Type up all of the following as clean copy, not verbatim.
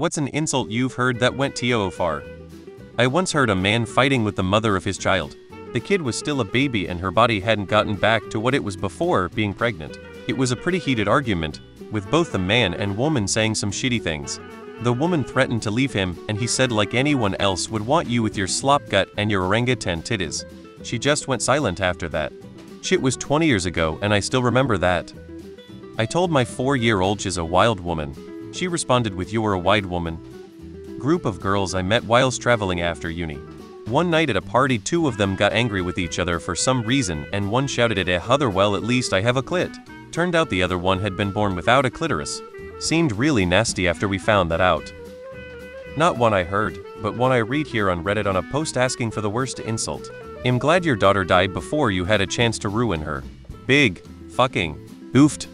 What's an insult you've heard that went too far? I once heard a man fighting with the mother of his child. The kid was still a baby and her body hadn't gotten back to what it was before being pregnant. It was a pretty heated argument, with both the man and woman saying some shitty things. The woman threatened to leave him, and he said, like anyone else would want you with your slop gut and your orangutan titties. She just went silent after that. Shit was 20 years ago and I still remember that. I told my 4-year-old she's a wild woman. She responded with "You're a wide woman." Group of girls I met whilst traveling after uni. One night at a party, two of them got angry with each other for some reason and one shouted at the other, "Well, at least I have a clit." Turned out the other one had been born without a clitoris. Seemed really nasty after we found that out. Not one I heard, but one I read here on Reddit on a post asking for the worst insult. I'm glad your daughter died before you had a chance to ruin her. Big fucking oofed.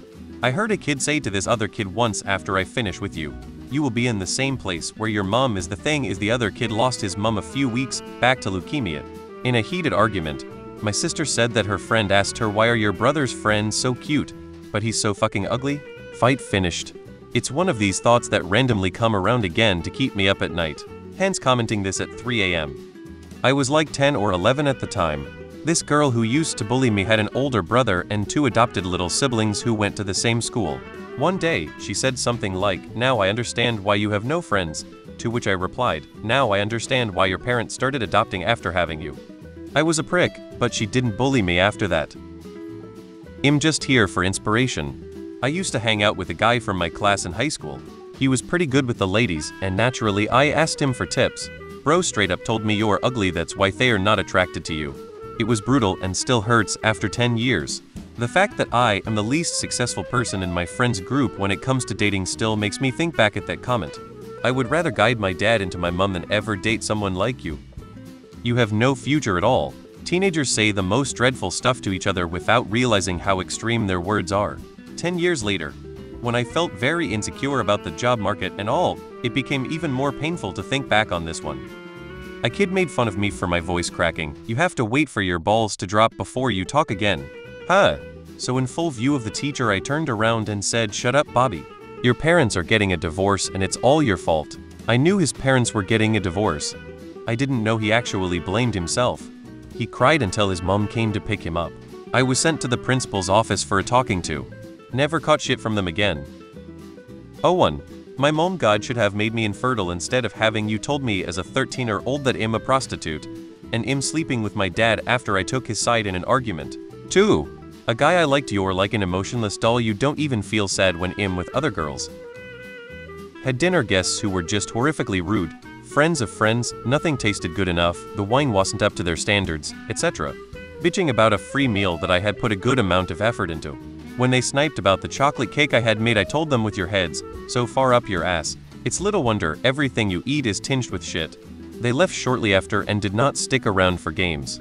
I heard a kid say to this other kid once, "After I finish with you, you will be in the same place where your mom is." The thing is, the other kid lost his mom a few weeks back to leukemia. In a heated argument, my sister said that her friend asked her, "Why are your brother's friends so cute, but he's so fucking ugly?" Fight finished. It's one of these thoughts that randomly come around again to keep me up at night, hence commenting this at 3 a.m. I was like 10 or 11 at the time. This girl who used to bully me had an older brother and 2 adopted little siblings who went to the same school. One day, she said something like, "Now I understand why you have no friends," to which I replied, "Now I understand why your parents started adopting after having you." I was a prick, but she didn't bully me after that. I'm just here for inspiration. I used to hang out with a guy from my class in high school. He was pretty good with the ladies, and naturally I asked him for tips. Bro straight up told me, "You're ugly, that's why they are not attracted to you." It was brutal and still hurts after 10 years. The fact that I am the least successful person in my friends group when it comes to dating still makes me think back at that comment. I would rather guide my dad into my mum than ever date someone like you. You have no future at all. Teenagers say the most dreadful stuff to each other without realizing how extreme their words are. 10 years later, when I felt very insecure about the job market and all, it became even more painful to think back on this one. A kid made fun of me for my voice cracking. "You have to wait for your balls to drop before you talk again. Huh?" So in full view of the teacher, I turned around and said, "Shut up, Bobby. Your parents are getting a divorce and it's all your fault." I knew his parents were getting a divorce. I didn't know he actually blamed himself. He cried until his mom came to pick him up. I was sent to the principal's office for a talking to. Never caught shit from them again. 01. My mom god should have made me infertile instead of having you told me as a 13-year-old that I'm a prostitute, and I'm sleeping with my dad after I took his side in an argument. 2. A guy I liked, "You're like an emotionless doll, you don't even feel sad when I'm with other girls." Had dinner guests who were just horrifically rude, friends of friends, nothing tasted good enough, the wine wasn't up to their standards, etc. Bitching about a free meal that I had put a good amount of effort into. When they sniped about the chocolate cake I had made, I told them, "With your heads so far up your ass, it's little wonder everything you eat is tinged with shit." They left shortly after and did not stick around for games.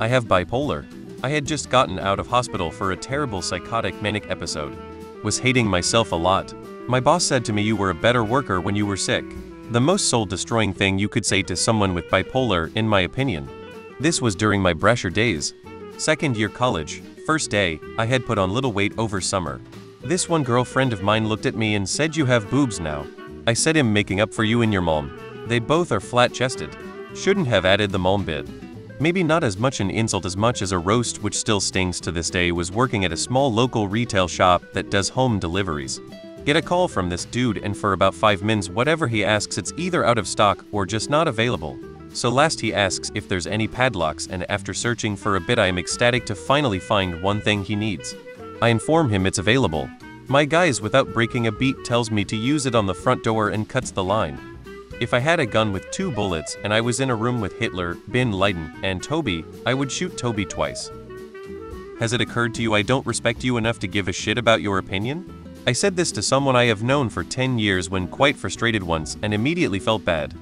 I have bipolar. I had just gotten out of hospital for a terrible psychotic manic episode. Was hating myself a lot. My boss said to me, "You were a better worker when you were sick." The most soul-destroying thing you could say to someone with bipolar, in my opinion. This was during my Bresher days. Second year college. First day, I had put on little weight over summer. This one girlfriend of mine looked at me and said, "You have boobs now." I said, "I'm making up for you and your mom. They both are flat-chested." Shouldn't have added the mom bit. Maybe not as much an insult as much as a roast which still stings to this day was working at a small local retail shop that does home deliveries. Get a call from this dude and for about 5 minutes whatever he asks, it's either out of stock or just not available. So last he asks if there's any padlocks, and after searching for a bit I am ecstatic to finally find one thing he needs. I inform him it's available. My guys, without breaking a beat, tells me to use it on the front door and cuts the line. If I had a gun with 2 bullets and I was in a room with Hitler, Bin Laden, and Toby, I would shoot Toby twice. Has it occurred to you I don't respect you enough to give a shit about your opinion? I said this to someone I have known for 10 years when quite frustrated once and immediately felt bad.